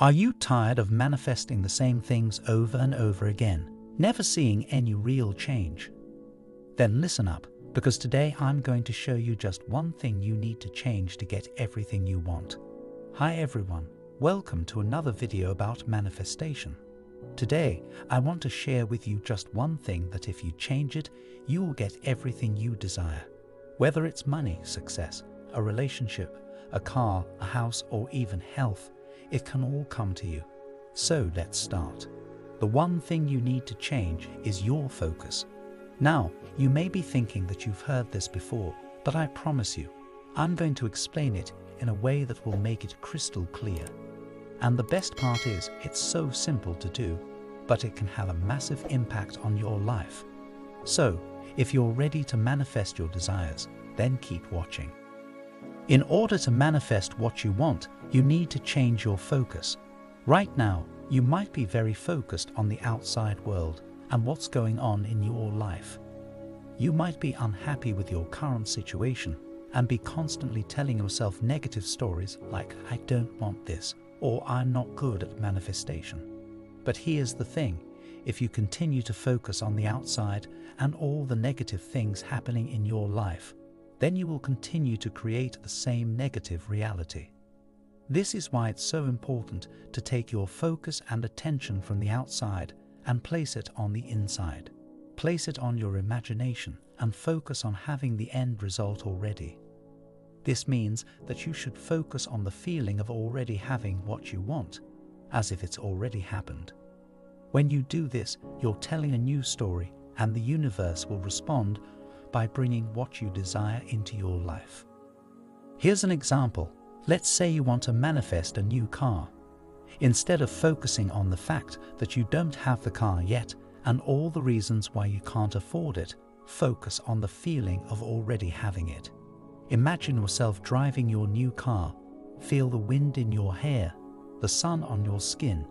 Are you tired of manifesting the same things over and over again, never seeing any real change? Then listen up, because today I'm going to show you just one thing you need to change to get everything you want. Hi everyone, welcome to another video about manifestation. Today, I want to share with you just one thing that if you change it, you will get everything you desire. Whether it's money, success, a relationship, a car, a house, or even health, it can all come to you. So let's start. The one thing you need to change is your focus. Now, you may be thinking that you've heard this before, but I promise you, I'm going to explain it in a way that will make it crystal clear. And the best part is, it's so simple to do, but it can have a massive impact on your life. So, if you're ready to manifest your desires, then keep watching. In order to manifest what you want, you need to change your focus. Right now, you might be very focused on the outside world and what's going on in your life. You might be unhappy with your current situation and be constantly telling yourself negative stories like, I don't want this, or I'm not good at manifestation. But here's the thing, if you continue to focus on the outside and all the negative things happening in your life, then you will continue to create the same negative reality. This is why it's so important to take your focus and attention from the outside and place it on the inside. Place it on your imagination and focus on having the end result already. This means that you should focus on the feeling of already having what you want, as if it's already happened. When you do this, you're telling a new story, and the universe will respond by bringing what you desire into your life. Here's an example. Let's say you want to manifest a new car. Instead of focusing on the fact that you don't have the car yet and all the reasons why you can't afford it, focus on the feeling of already having it. Imagine yourself driving your new car. Feel the wind in your hair, the sun on your skin,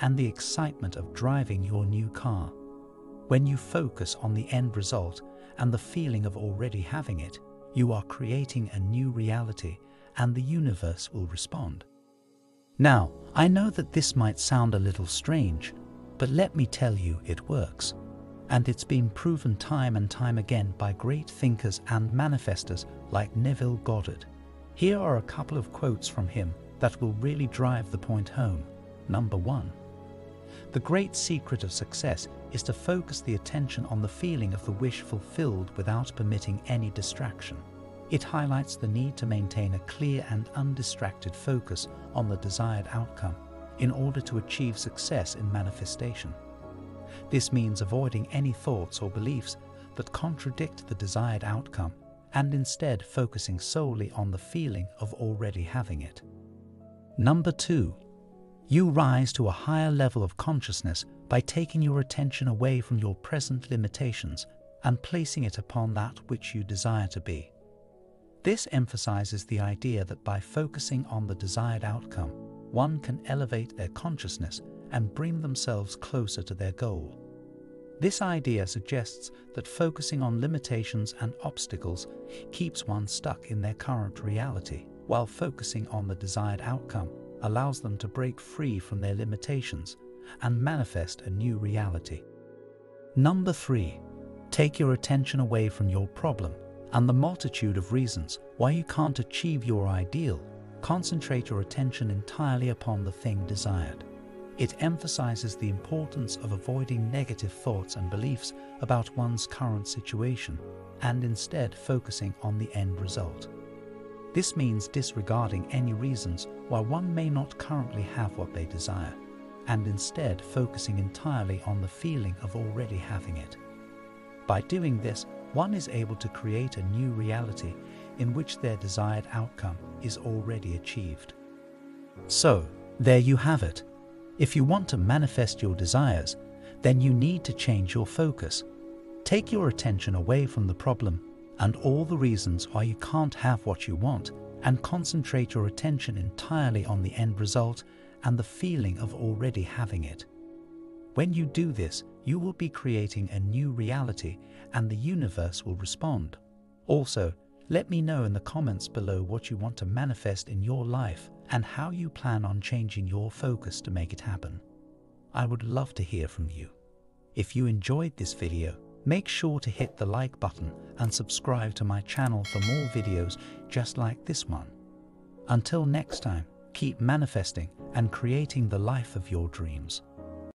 and the excitement of driving your new car. When you focus on the end result and the feeling of already having it, you are creating a new reality and the universe will respond. Now, I know that this might sound a little strange, but let me tell you it works. And it's been proven time and time again by great thinkers and manifestors like Neville Goddard. Here are a couple of quotes from him that will really drive the point home. Number 1. The great secret of success is to focus the attention on the feeling of the wish fulfilled without permitting any distraction. It highlights the need to maintain a clear and undistracted focus on the desired outcome in order to achieve success in manifestation. This means avoiding any thoughts or beliefs that contradict the desired outcome and instead focusing solely on the feeling of already having it. Number 2. You rise to a higher level of consciousness by taking your attention away from your present limitations and placing it upon that which you desire to be. This emphasizes the idea that by focusing on the desired outcome, one can elevate their consciousness and bring themselves closer to their goal. This idea suggests that focusing on limitations and obstacles keeps one stuck in their current reality, while focusing on the desired outcome allows them to break free from their limitations and manifest a new reality. Number 3, take your attention away from your problem and the multitude of reasons why you can't achieve your ideal. Concentrate your attention entirely upon the thing desired. It emphasizes the importance of avoiding negative thoughts and beliefs about one's current situation and instead focusing on the end result. This means disregarding any reasons why one may not currently have what they desire and instead focusing entirely on the feeling of already having it. By doing this, one is able to create a new reality in which their desired outcome is already achieved. So, there you have it. If you want to manifest your desires, then you need to change your focus. Take your attention away from the problem and all the reasons why you can't have what you want and concentrate your attention entirely on the end result and the feeling of already having it. When you do this, you will be creating a new reality and the universe will respond. Also, Let me know in the comments below what you want to manifest in your life and how you plan on changing your focus to make it happen. I would love to hear from you. If you enjoyed this video, make sure to hit the like button and subscribe to my channel for more videos just like this one. Until next time, keep manifesting and creating the life of your dreams.